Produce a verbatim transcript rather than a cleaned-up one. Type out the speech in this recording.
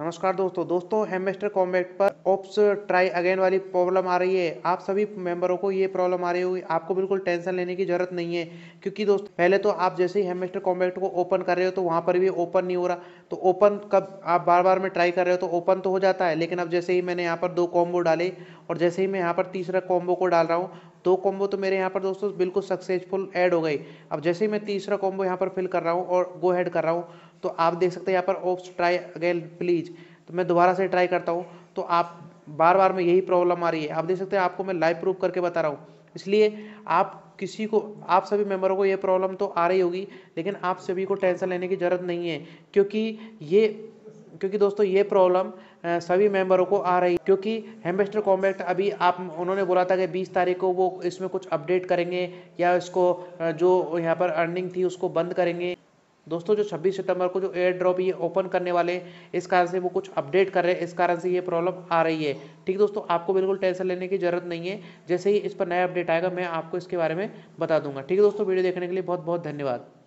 नमस्कार दोस्तों दोस्तों हैमस्टर कॉम्बैट पर ऑप्स ट्राई अगेन वाली प्रॉब्लम आ रही है। आप सभी मेंबरों को ये प्रॉब्लम आ रही होगी। आपको बिल्कुल टेंशन लेने की जरूरत नहीं है, क्योंकि दोस्तों पहले तो आप जैसे ही हैमस्टर कॉम्बैट को ओपन कर रहे हो तो वहाँ पर भी ओपन नहीं हो रहा। तो ओपन कब आप बार बार में ट्राई कर रहे हो तो ओपन तो हो जाता है, लेकिन अब जैसे ही मैंने यहाँ पर दो कॉम्बो डाले और जैसे ही मैं यहाँ पर तीसरा कॉम्बो को डाल रहा हूँ, दो कॉम्बो तो मेरे यहाँ पर दोस्तों बिल्कुल सक्सेसफुल ऐड हो गई। अब जैसे ही मैं तीसरा कॉम्बो यहाँ पर फिल कर रहा हूँ और गो हेड कर रहा हूँ तो आप देख सकते हैं यहाँ पर ऑप्स ट्राई अगेन प्लीज़। तो मैं दोबारा से ट्राई करता हूँ तो आप बार बार में यही प्रॉब्लम आ रही है। आप देख सकते हैं, आपको मैं लाइव प्रूफ करके बता रहा हूँ। इसलिए आप किसी को, आप सभी मेंबरों को ये प्रॉब्लम तो आ रही होगी, लेकिन आप सभी को टेंशन लेने की ज़रूरत नहीं है, क्योंकि ये क्योंकि दोस्तों ये प्रॉब्लम सभी मेंबरों को आ रही है। क्योंकि हैमस्टर कॉम्बैट अभी आप उन्होंने बोला था कि बीस तारीख को वो इसमें कुछ अपडेट करेंगे या इसको जो यहाँ पर अर्निंग थी उसको बंद करेंगे। दोस्तों जो छब्बीस सितंबर को जो एयर ड्रॉप ये ओपन करने वाले, इस कारण से वो कुछ अपडेट कर रहे हैं, इस कारण से ये प्रॉब्लम आ रही है। ठीक दोस्तों, आपको बिल्कुल टेंशन लेने की ज़रूरत नहीं है। जैसे ही इस पर नया अपडेट आएगा मैं आपको इसके बारे में बता दूंगा। ठीक है दोस्तों, वीडियो देखने के लिए बहुत बहुत धन्यवाद।